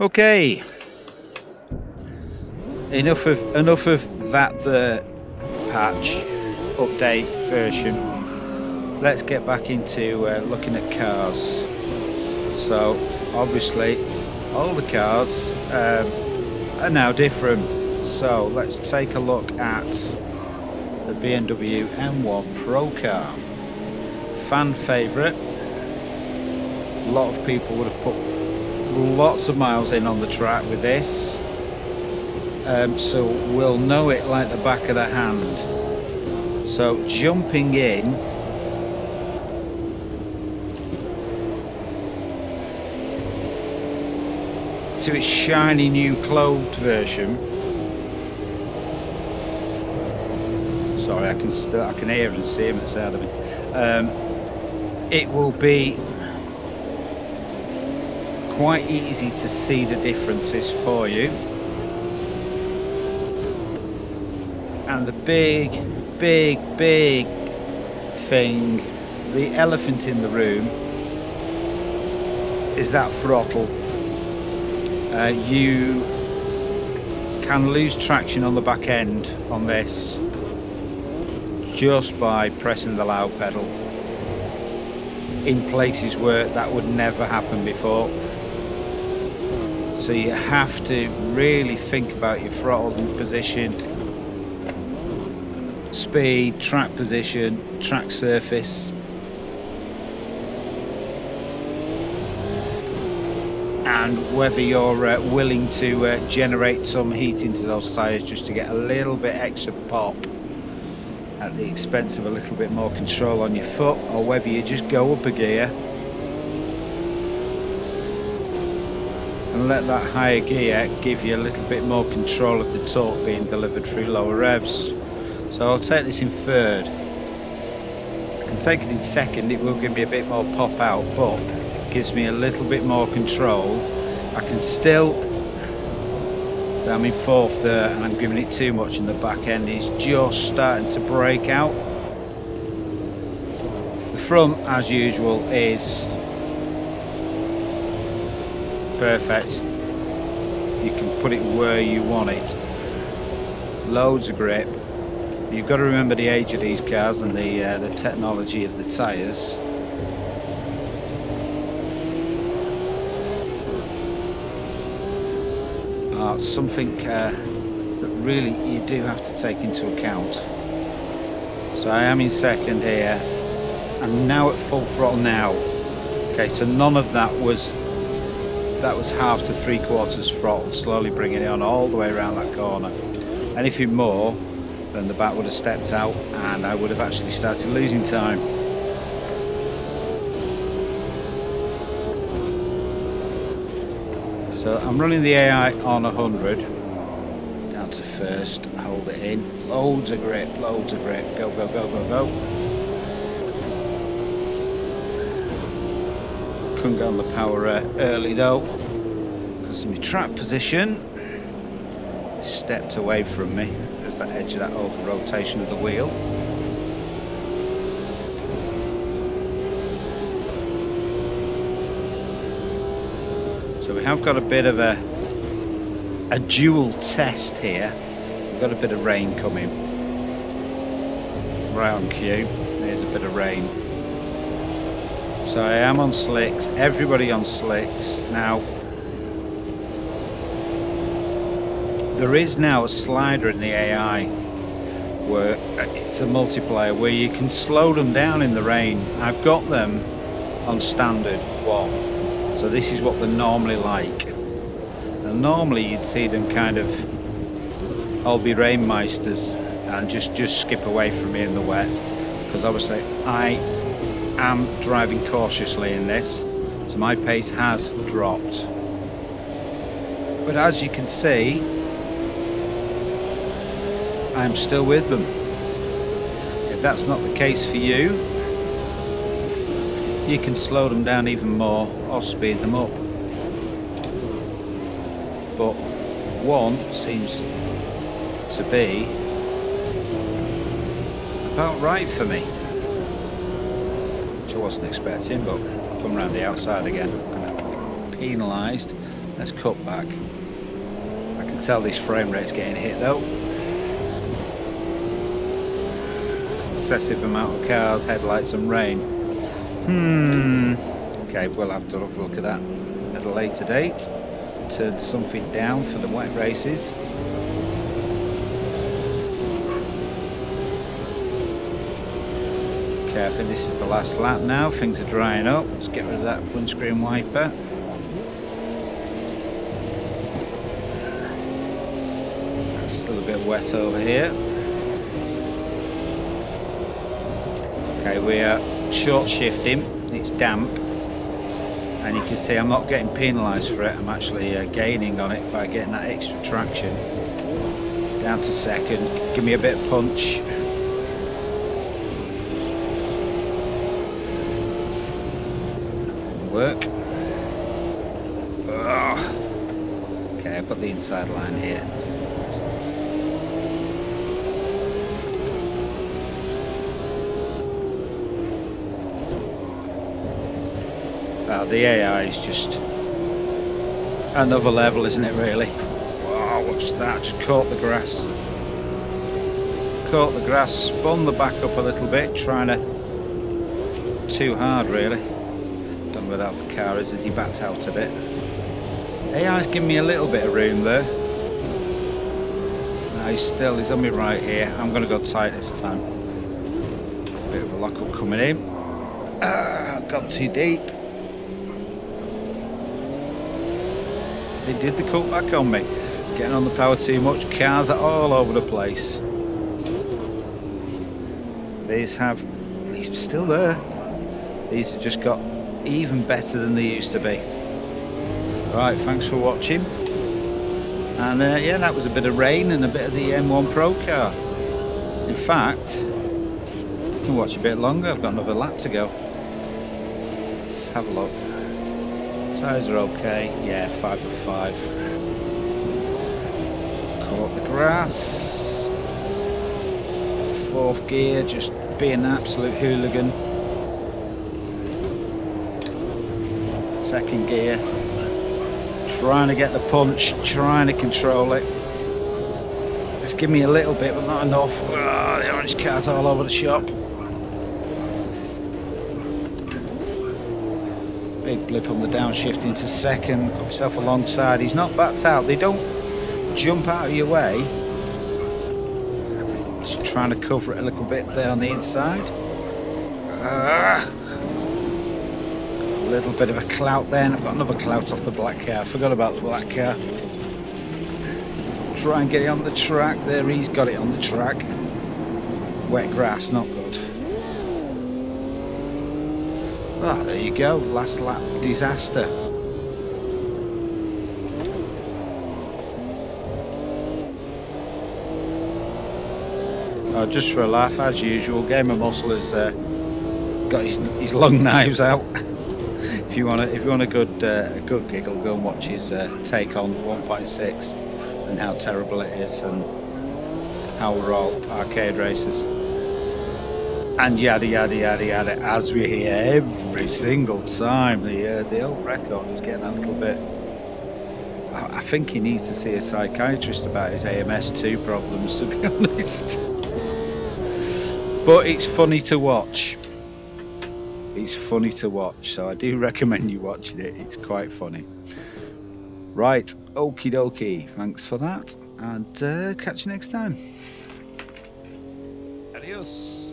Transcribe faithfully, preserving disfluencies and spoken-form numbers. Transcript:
Okay. Enough of enough of that the patch update version. Let's get back into uh, looking at cars. So obviously all the cars um, are now different. So let's take a look at the B M W M one Procar. Fan favourite. A lot of people would have put lots of miles in on the track with this. Um, so we'll know it like the back of the hand. So jumping in, to its shiny new clothed version. Sorry, I can still I can hear and see him inside of me. Um, it will be quite easy to see the differences for you. And the big, big, big thing, the elephant in the room, is that throttle. Uh, you can lose traction on the back end on this just by pressing the loud pedal in places where that would never happen before. So you have to really think about your throttle position, speed, track position, track surface, and whether you're uh, willing to uh, generate some heat into those tyres just to get a little bit extra pop at the expense of a little bit more control on your foot, or whether you just go up a gear and let that higher gear give you a little bit more control of the torque being delivered through lower revs. So I'll take this in third. I can take it in second, it will give me a bit more pop out, but it gives me a little bit more control. I can still, I'm in fourth there and I'm giving it too much and the back end is just starting to break out. The front, as usual, is perfect. You can put it where you want it. Loads of grip. You've got to remember the age of these cars and the uh, the technology of the tyres. Uh, something uh, that really you do have to take into account. So I am in second here, and now at full throttle now. Okay, so none of that was that was half to three quarters throttle, slowly bringing it on all the way around that corner. Anything more, then the back would have stepped out and I would have actually started losing time. So I'm running the A I on one hundred, down to first, hold it in, loads of grip, loads of grip, go, go, go, go, go. Couldn't go on the power uh, early though, because of my trap position. Stepped away from me. There's that edge of that over rotation of the wheel. So we have got a bit of a a dual test here. We've got a bit of rain coming. Right on cue. There's a bit of rain. So I am on slicks. Everybody on slicks now. There is now a slider in the A I where it's a multiplier where you can slow them down in the rain. I've got them on standard one, so this is what they're normally like. And normally you'd see them kind of all be rainmeisters and just just skip away from me in the wet, because obviously I am driving cautiously in this, so my pace has dropped. But as you can see, I'm still with them. If that's not the case for you, you can slow them down even more or speed them up. But one seems to be about right for me, which I wasn't expecting, but come round the outside again, I'm penalised. Let's cut back. I can tell this frame rate's getting hit though. Excessive amount of cars, headlights and rain. Hmm. Okay, we'll have to look, look at that at a later date. Turn something down for the wet races. Okay, I think this is the last lap now. Things are drying up. Let's get rid of that windscreen wiper. That's still a bit wet over here. Okay, we are short shifting. It's damp. And you can see I'm not getting penalised for it. I'm actually uh, gaining on it by getting that extra traction. Down to second. Give me a bit of punch. Work. Ugh. Okay, I've got the inside line here. Wow, the A I is just another level, isn't it really? Wow, watch that, just caught the grass. Caught the grass, spun the back up a little bit, trying to... too hard really. Without the car is as he backs out a bit. A I's giving me a little bit of room there. No, he's still, he's on me right here. I'm going to go tight this time. A bit of a lock up coming in. Ah, got too deep. They did the cut back on me. Getting on the power too much. Cars are all over the place. These have, these still there. These have just got even better than they used to be. Right, thanks for watching, and uh, yeah, that was a bit of rain and a bit of the M one Procar. In fact, you can watch a bit longer, I've got another lap to go. Let's have a look. Tyres are okay, yeah, five of five. Caught the grass. Fourth gear, just being an absolute hooligan. Second gear, trying to get the punch, trying to control it. It's giving me a little bit, but not enough. Oh, the orange car's all over the shop. Big blip on the downshift into second. Got myself alongside. He's not backed out. They don't jump out of your way. Just trying to cover it a little bit there on the inside. Ah. Little bit of a clout then. I've got another clout off the black car. Forgot about the black car. Try and get it on the track. There, he's got it on the track. Wet grass, not good. Ah, there you go. Last lap disaster. Oh, just for a laugh, as usual, Gamer Muscle has uh, got his, his long knives out. If you want a, if you want a good uh, a good giggle, go and watch his uh, take on one fifty-six and how terrible it is, and how we're all arcade racers and yada yada yada yada, as we hear every single time. The uh, the old record is getting a little bit. I, I think he needs to see a psychiatrist about his A M S two problems, to be honest. But it's funny to watch. It's funny to watch, so I do recommend you watching it. It's quite funny. Right, okie dokie. Thanks for that, and uh, catch you next time. Adios.